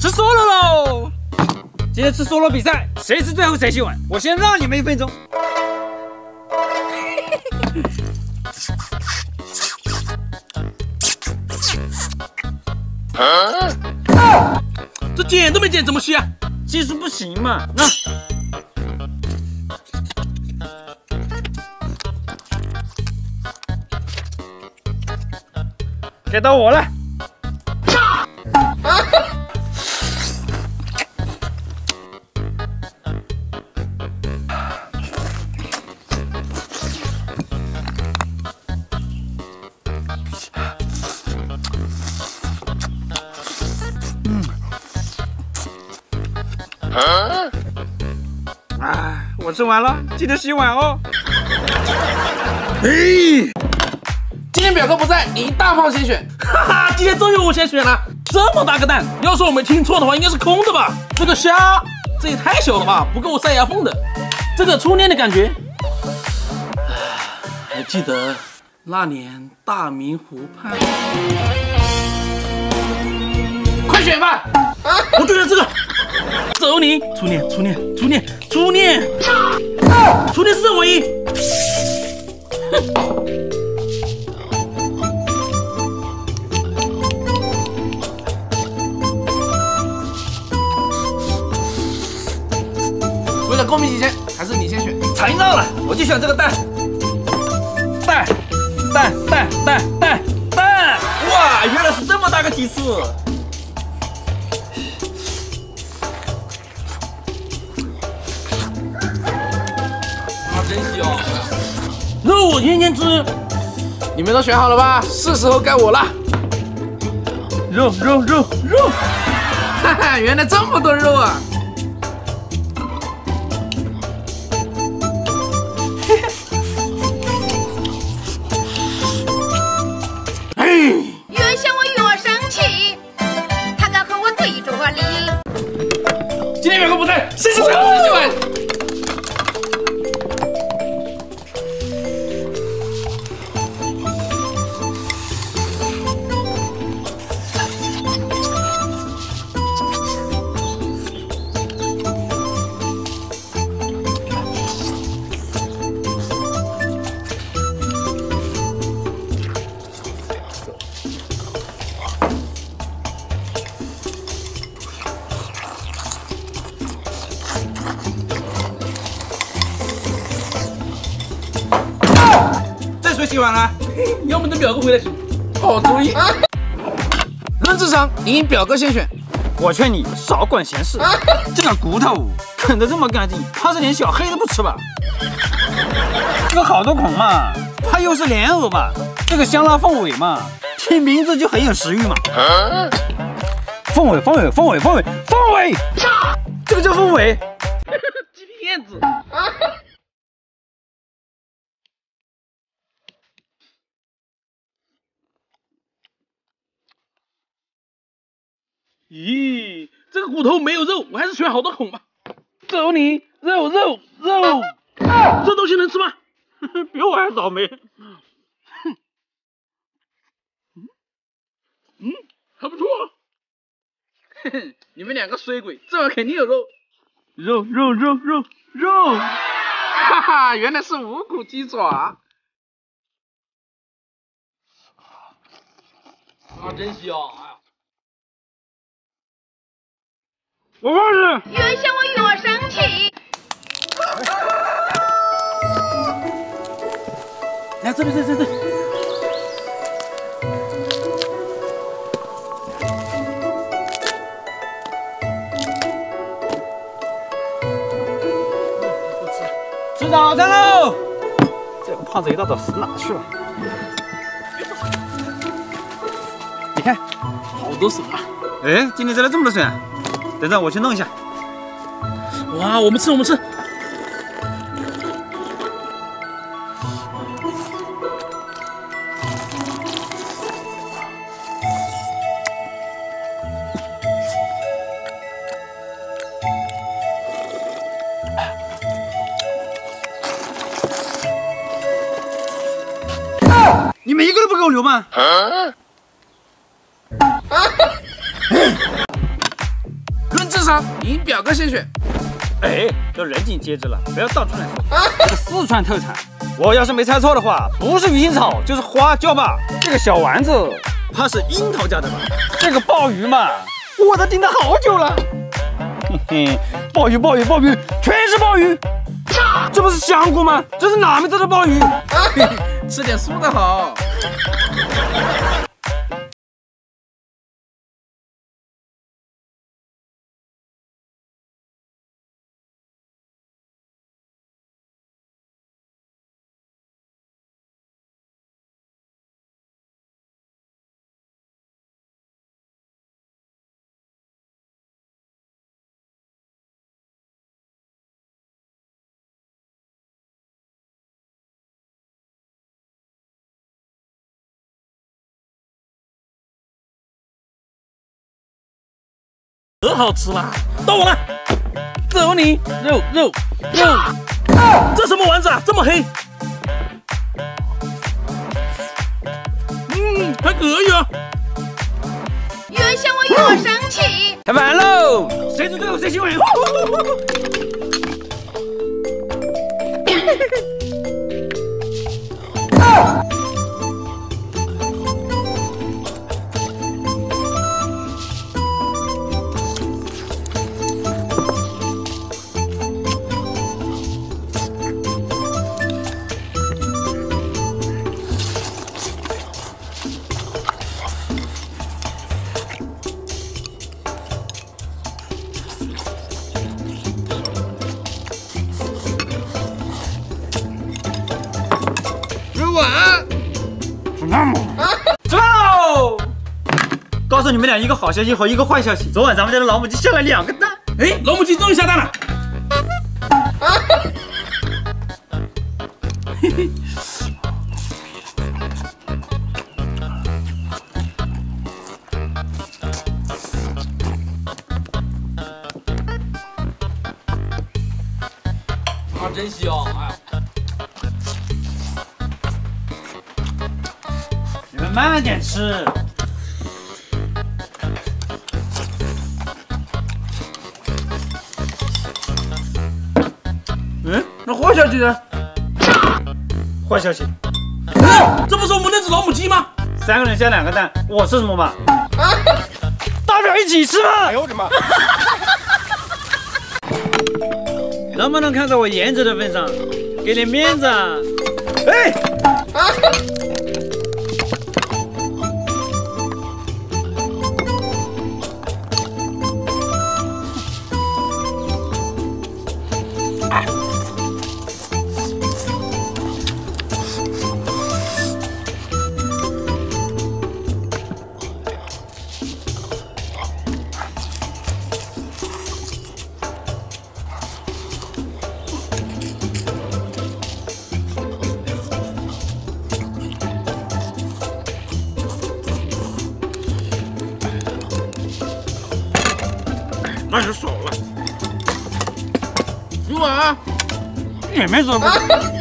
吃solo 喽！今天吃 solo 比赛，谁吃最后谁洗碗。我先让你们1分钟。啊！这剪都没剪，怎么吸啊？技术不行嘛！啊！ 该到我了！我吃完了，记得洗碗哦。哎。 今天表哥不在，你大炮先选。哈哈，今天终于我先选了，这么大个蛋，要是我没听错的话，应该是空的吧？这个虾，这也太小了吧，不够塞牙缝的。这个初恋的感觉，还记得那年大明湖畔。快选吧！啊，我就选这个。走你，初恋，初恋是唯一。哼。 公平起见，还是你先选。太闹了，我就选这个蛋！哇，原来是这么大个提示。啊，真香！肉我天天吃。你们都选好了吧？是时候该我了。肉！哈哈，原来这么多肉啊！ 原先我越生气，他敢和我对着我理。今天表哥不在，谁是最后谁洗碗？洗碗了，要么等表哥回来洗。好主意。论智商，你表哥先选。我劝你少管闲事，这种骨头啃得这么干净，怕是连小黑都不吃吧？这个好多孔嘛，它又是莲藕嘛，这个香辣凤尾嘛，听名字就很有食欲嘛。凤尾，这个叫凤尾，鸡骗子。咦，这个骨头没有肉，我还是选好多孔吧。走你，肉，这东西能吃吗？比我还倒霉。哼，还不错。嘿嘿，你们2个衰鬼，这碗肯定有肉。肉！哈哈，原来是无骨鸡爪。啊，真香！哎呀。 我忘了。原先我越生气。来这边，这。吃早餐喽！这个胖子一大早死哪去了？你看，好多笋啊！哎，今天摘了这么多笋、啊。 等等，我去弄一下。哇，我们吃。啊、你们一个都不给我留吗？啊他你表哥先选。哎，都人尽皆知了，不要到处乱说。这个四川特产，我要是没猜错的话，不是鱼腥草就是花椒吧？这个小丸子，它是樱桃酱的吧？这个鲍鱼嘛，我都盯它好久了。嘿嘿，鲍鱼，全是鲍鱼。 这不是香菇吗？这是哪门子的鲍鱼？吃点素的好。可好吃了，到我了，走你！肉、啊，这什么丸子啊，这么黑？嗯，还可以啊。原香味又升起。开饭喽！谁煮最后谁洗碗。啊 告诉你们俩一个好消息和一个坏消息。昨晚咱们家的老母鸡下了2个蛋，哎，老母鸡终于下蛋了。嘿嘿。啊，真香！哎，你们慢点吃。 坏消息呢？坏消息！这不是我们那只老母鸡吗？3个人下2个蛋，我吃什么嘛？大不了一起吃嘛！哎呦我的妈！能不能看在我颜值的份上，给点面子啊？哎！那就少了，今晚也没什么。